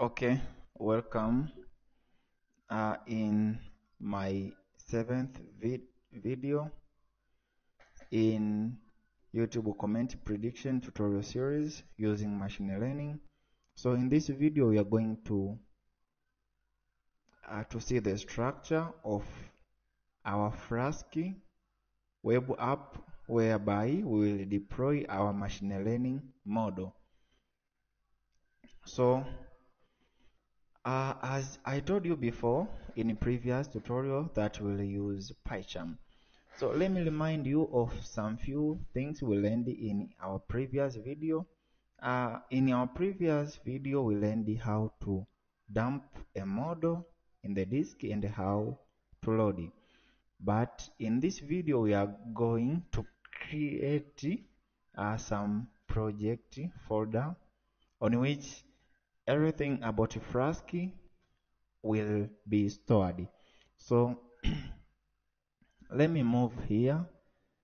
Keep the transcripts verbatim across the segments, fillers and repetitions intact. Okay, welcome uh, in my seventh vid video in YouTube comment prediction tutorial series using machine learning. So in this video we are going to uh, to see the structure of our Flask web app, whereby we will deploy our machine learning model. So Uh, as I told you before in a previous tutorial that we'll use PyCharm. So let me remind you of some few things we learned in our previous video. Uh, in our previous video we learned how to dump a model in the disk and how to load it. But in this video we are going to create uh, some project folder on which everything about Flask will be stored. So let me move here.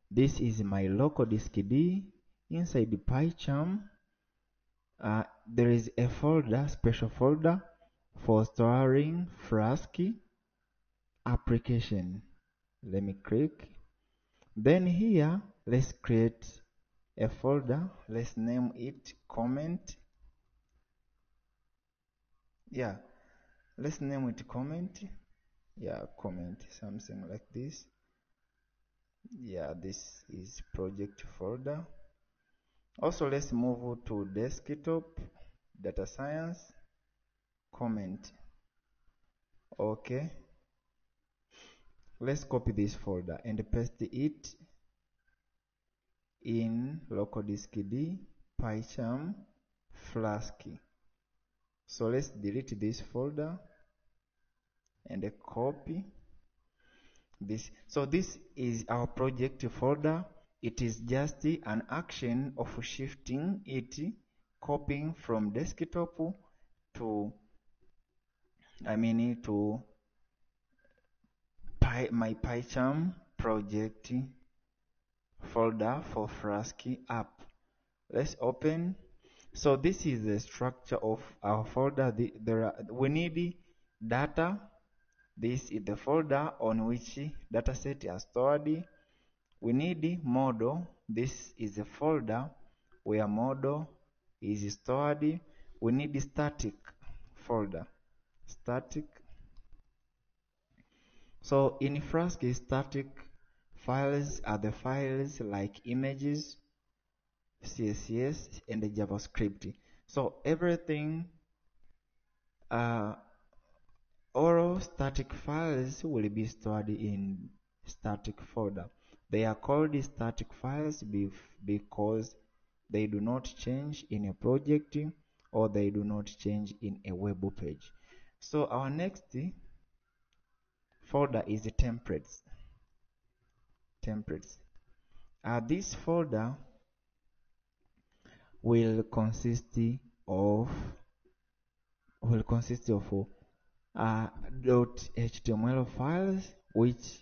This is my local disk D. Inside the PyCharm, uh, there is a folder, special folder for storing Flask application. Let me click. Then here, let's create a folder. Let's name it comment. Yeah, let's name it comment. Yeah, comment, something like this. Yeah, this is project folder. Also, let's move to desktop, data science, comment. Okay, let's copy this folder and paste it in local disk D, PyCharm, Flask. So let's delete this folder and copy this. So this is our project folder. It is just an action of shifting it, copying from desktop to, I mean, to Py, my PyCharm project folder for Flask app. Let's open. So this is the structure of our folder. The, there are, we need data. This is the folder on which datasets are stored. We need model. This is a folder where model is stored. We need static folder. Static. So in Flask, static files are the files like images, C S S and the JavaScript. So everything, uh, all static files will be stored in static folder. They are called static files because they do not change in a project or they do not change in a web page. So our next folder is the templates. Templates. Uh, this folder will consist of will consist of uh, .html files which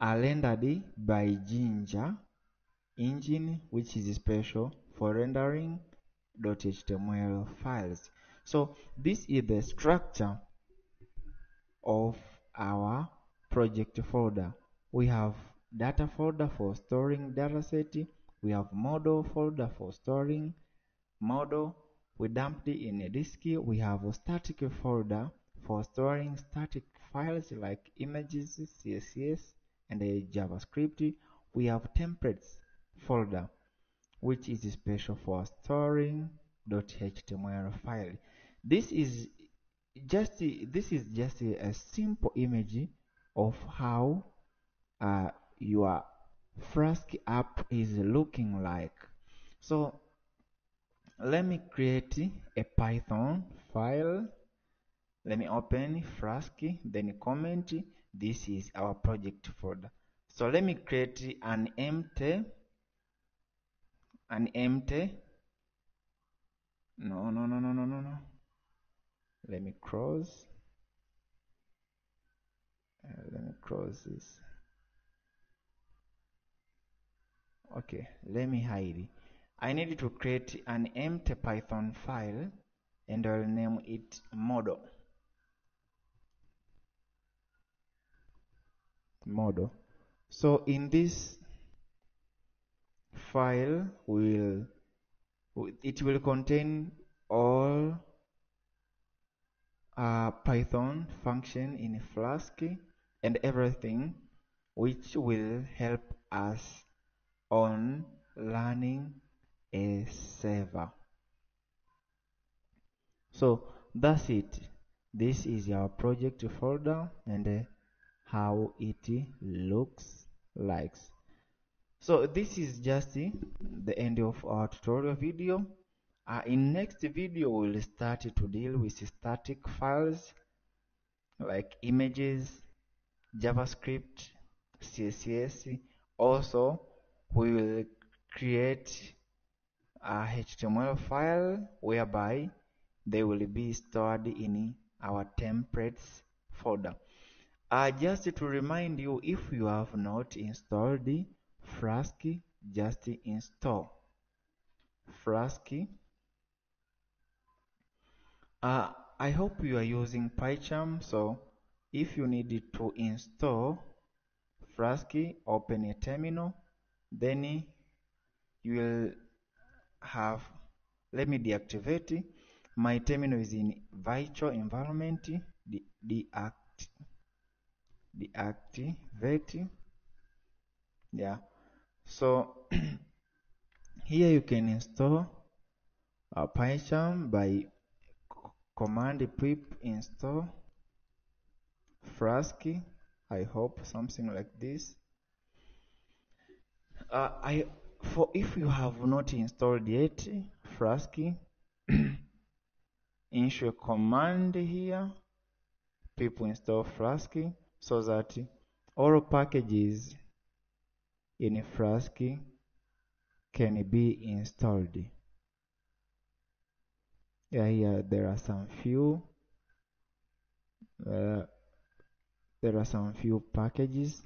are rendered by Jinja engine, which is special for rendering .html files. So this is the structure of our project folder. We have data folder for storing dataset. We have model folder for storing model. We dumped it in a disk. We have a static folder for storing static files like images, C S S, and a JavaScript. We have templates folder, which is special for storing .html file. This is just this is just a simple image of how uh, you are Flask app is looking like. So let me create a Python file. Let me open Flask, then comment. This is our project folder. So let me create an empty an empty no no no no no no no let me close uh, let me close this. Okay, let me hide. I need to create an empty Python file and I'll name it model. Model. So in this file will it will contain all uh, Python function in Flask and everything which will help us on learning a server. So that's it. This is our project folder and uh, how it looks like. So this is just uh, the end of our tutorial video. Uh, in next video we'll start to deal with static files like images, JavaScript, C S S. Also we will create a H T M L file whereby they will be stored in our templates folder. Uh, just to remind you, if you have not installed the Flask, just install Flask. Uh, I hope you are using PyCharm, so if you need to install Flask, open a terminal, then you will have, let me deactivate, my terminal is in virtual environment, de deact, deactivate, yeah. So here you can install uh, PyCharm by command pip install Flask. I hope something like this. Uh, I for if you have not installed yet Flask, issue command here pip install Flask so that all packages in Flask can be installed. Yeah, here there are some few uh, there are some few packages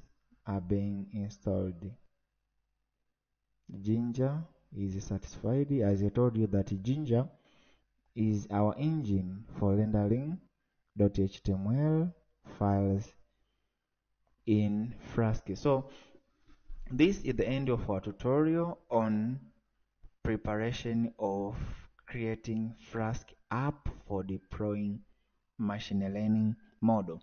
are being installed. Jinja is satisfied. As I told you that Jinja is our engine for rendering .html files in Flask. So this is the end of our tutorial on preparation of creating Flask app for deploying machine learning model.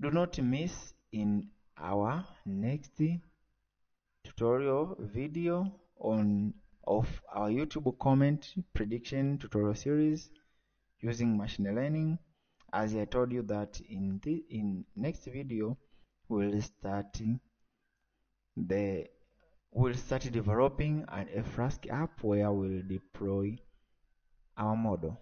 Do not miss in our next tutorial video on of our YouTube comment prediction tutorial series using machine learning. As I told you that in the in next video we'll start the we'll start developing an a Flask app where we'll deploy our model.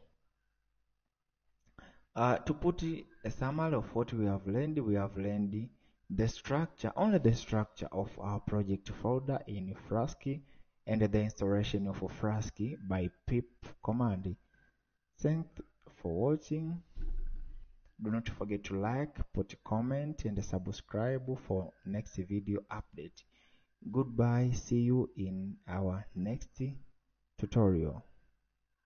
Uh, to put a summary of what we have learned, we have learned the structure, only the structure of our project folder in Flask and the installation of Flask by pip command. Thanks for watching. Do not forget to like, put a comment and subscribe for next video update. Goodbye, see you in our next tutorial.